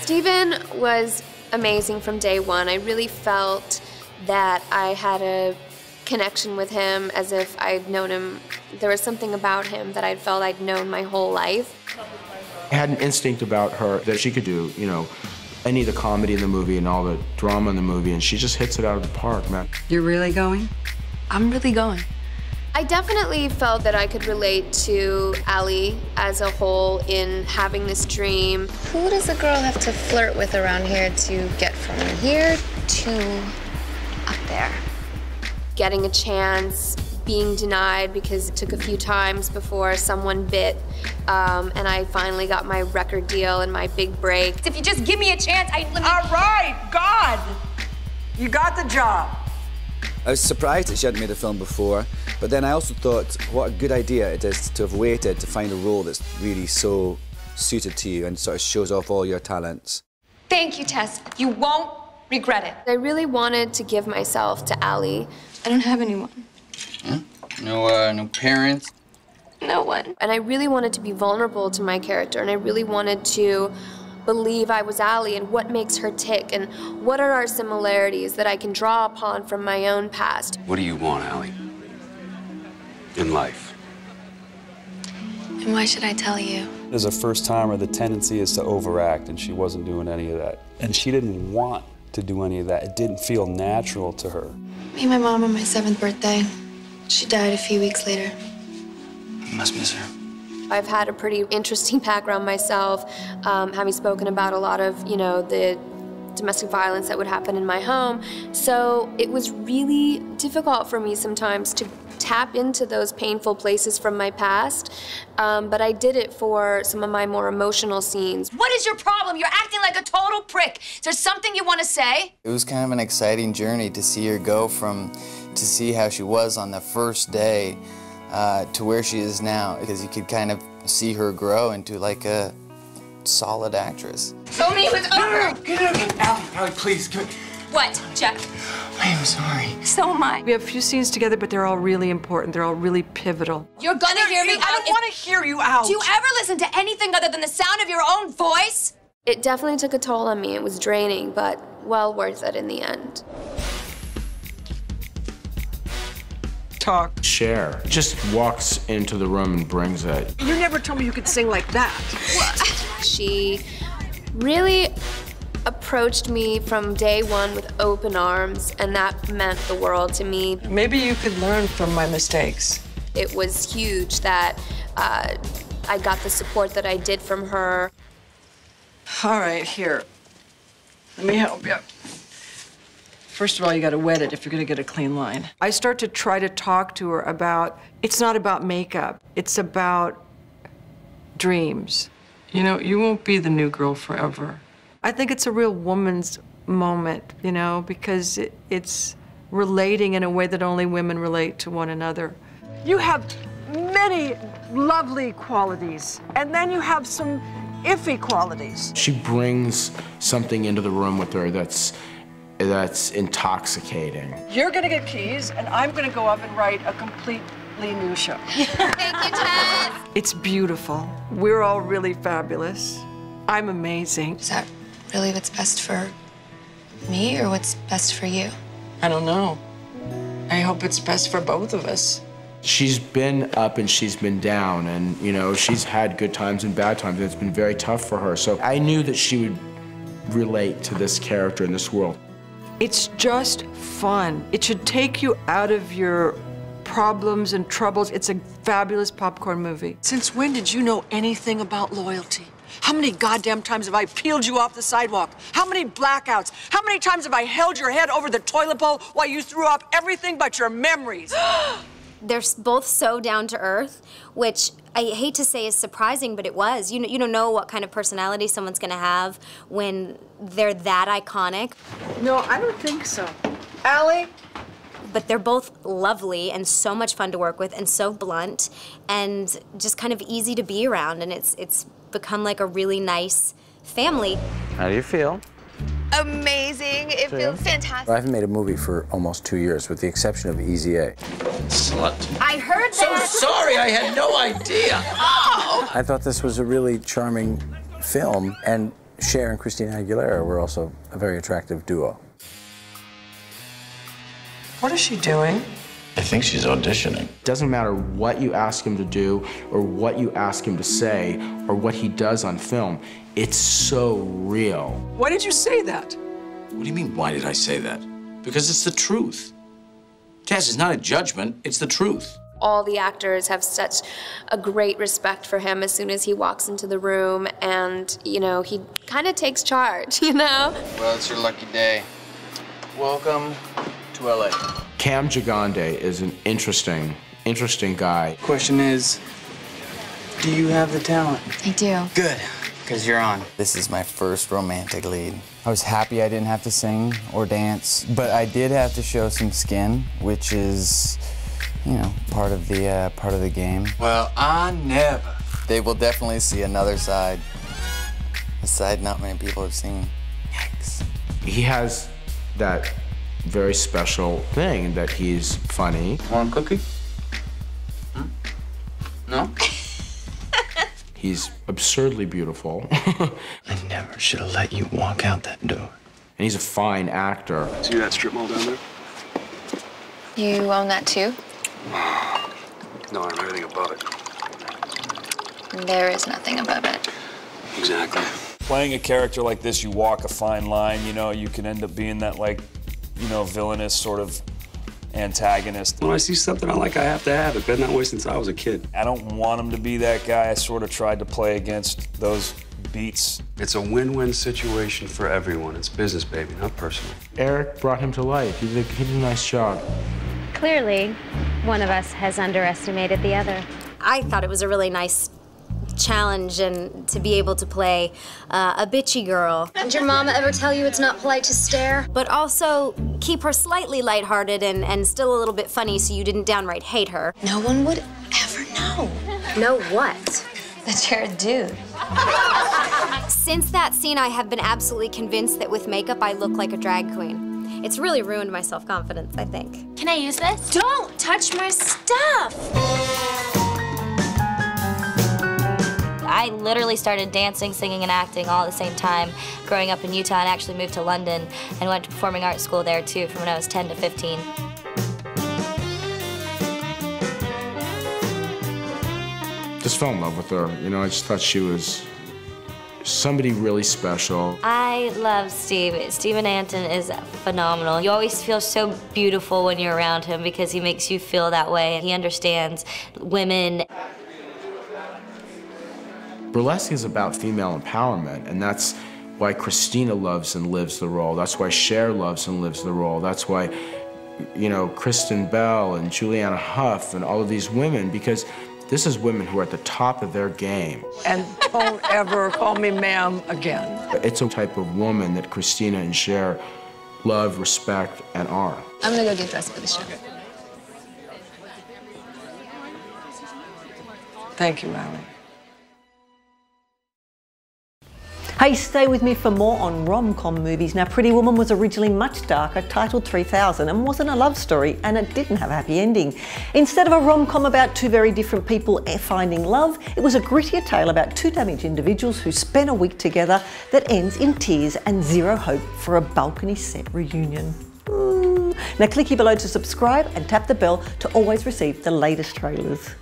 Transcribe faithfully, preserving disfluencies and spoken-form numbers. Steven was amazing from day one. I really felt that I had a connection with him as if I'd known him. There was something about him that I felt I'd known my whole life. I had an instinct about her that she could do, you know, any of the comedy in the movie and all the drama in the movie, and she just hits it out of the park, man. You're really going? I'm really going. I definitely felt that I could relate to Allie as a whole in having this dream. Who does a girl have to flirt with around here to get from here to up there? Getting a chance, being denied because it took a few times before someone bit, um, and I finally got my record deal and my big break. If you just give me a chance, I... Let me... All right, God! You got the job. I was surprised that she hadn't made a film before, but then I also thought what a good idea it is to have waited to find a role that's really so suited to you and sort of shows off all your talents. Thank you, Tess. You won't regret it. I really wanted to give myself to Allie. I don't have anyone. Huh? No, uh, no parents? No one. And I really wanted to be vulnerable to my character, and I really wanted to believe I was Allie and what makes her tick and what are our similarities that I can draw upon from my own past. What do you want, Allie, in life? And why should I tell you? As a first-timer, the tendency is to overact, and she wasn't doing any of that. And she didn't want to do any of that. It didn't feel natural to her. Me and my mom on my seventh birthday. She died a few weeks later. I must miss her. I've had a pretty interesting background myself, um, having spoken about a lot of, you know, the domestic violence that would happen in my home. So it was really difficult for me sometimes to tap into those painful places from my past, um, but I did it for some of my more emotional scenes. What is your problem? You're acting like a total prick. Is there something you want to say? It was kind of an exciting journey to see her go from, to see how she was on the first day Uh, to where she is now, because you could kind of see her grow into like a solid actress. Show me what's over! Get out of Allie, Allie, please, come here. What, Jeff? I am sorry. So am I. We have a few scenes together, but they're all really important. They're all really pivotal. You're gonna hear me out. I don't want to hear you out. Do you ever listen to anything other than the sound of your own voice? It definitely took a toll on me. It was draining, but well worth it in the end. Talk. Cher just walks into the room and brings it. You never told me you could sing like that. What? She really approached me from day one with open arms, and that meant the world to me. Maybe you could learn from my mistakes. It was huge that uh, I got the support that I did from her. All right, here. Let me help you. First of all, you gotta wet it if you're gonna get a clean line. I start to try to talk to her about, it's not about makeup, it's about dreams. You know, you won't be the new girl forever. I think it's a real woman's moment, you know, because it, it's relating in a way that only women relate to one another. You have many lovely qualities, and then you have some iffy qualities. She brings something into the room with her that's that's intoxicating. You're gonna get keys, and I'm gonna go up and write a completely new show. Thank you, Tess. It's beautiful. We're all really fabulous. I'm amazing. Is that really what's best for me, or what's best for you? I don't know. I hope it's best for both of us. She's been up and she's been down, and you know, she's had good times and bad times, and it's been very tough for her. So I knew that she would relate to this character in this world. It's just fun. It should take you out of your problems and troubles. It's a fabulous popcorn movie. Since when did you know anything about loyalty? How many goddamn times have I peeled you off the sidewalk? How many blackouts? How many times have I held your head over the toilet bowl while you threw up everything but your memories? They're both so down to earth, which I hate to say is surprising, but it was. You know, you don't know what kind of personality someone's gonna have when they're that iconic. No, I don't think so. Allie? But they're both lovely and so much fun to work with and so blunt and just kind of easy to be around, and it's it's become like a really nice family. How do you feel? Amazing. It feels fantastic. Well, I haven't made a movie for almost two years, with the exception of Easy A. Slut. I heard that. So sorry, I had no idea. Oh! I thought this was a really charming film, and Cher and Christina Aguilera were also a very attractive duo. What is she doing? I think she's auditioning. Doesn't matter what you ask him to do or what you ask him to say or what he does on film, it's so real. Why did you say that? What do you mean, why did I say that? Because it's the truth. Tess, it's not a judgment, it's the truth. All the actors have such a great respect for him as soon as he walks into the room, and, you know, he kind of takes charge, you know? Well, it's your lucky day. Welcome to L A. Cam Gigandet is an interesting, interesting guy. Question is, do you have the talent? I do. Good, because you're on. This is my first romantic lead. I was happy I didn't have to sing or dance, but I did have to show some skin, which is, you know, part of the uh, part of the game. Well, I never. They will definitely see another side, a side not many people have seen. Yikes. He has that very special thing that he's funny. Want a cookie? Hmm? No. He's absurdly beautiful. I never should have let you walk out that door. And he's a fine actor. See that strip mall down there? You own that too? No, I'm everything above it. There is nothing above it. Exactly. Playing a character like this, you walk a fine line, you know, you can end up being that, like, you know, villainous sort of antagonist. When I see something I like, I have to have it. Been that way since I was a kid. I don't want him to be that guy. I sort of tried to play against those beats. It's a win-win situation for everyone. It's business, baby, not personal. Eric brought him to life. He did a, he did a nice job. Clearly, one of us has underestimated the other. I thought it was a really nice challenge and to be able to play uh, a bitchy girl. Did your mama ever tell you it's not polite to stare? But also keep her slightly lighthearted and, and still a little bit funny so you didn't downright hate her. No one would ever know. Know what? That you're a dude. Since that scene, I have been absolutely convinced that with makeup I look like a drag queen. It's really ruined my self-confidence, I think. Can I use this? Don't touch my stuff! I literally started dancing, singing, and acting all at the same time growing up in Utah, and actually moved to London and went to performing arts school there too from when I was ten to fifteen. Just fell in love with her. You know, I just thought she was somebody really special. I love Steve. Steve Antin is phenomenal. You always feel so beautiful when you're around him because he makes you feel that way. He understands women. Burlesque is about female empowerment, and that's why Christina loves and lives the role. That's why Cher loves and lives the role. That's why, you know, Kristen Bell and Julianne Hough and all of these women, because this is women who are at the top of their game. And don't ever call me ma'am again. It's a type of woman that Christina and Cher love, respect, and are. I'm gonna go get dressed for the show. Okay. Thank you, Mommy. Hey, stay with me for more on rom-com movies. Now, Pretty Woman was originally much darker, titled three thousand, and wasn't a love story, and it didn't have a happy ending. Instead of a rom-com about two very different people finding love, it was a grittier tale about two damaged individuals who spent a week together that ends in tears and zero hope for a balcony set reunion. Ooh. Now, click here below to subscribe and tap the bell to always receive the latest trailers.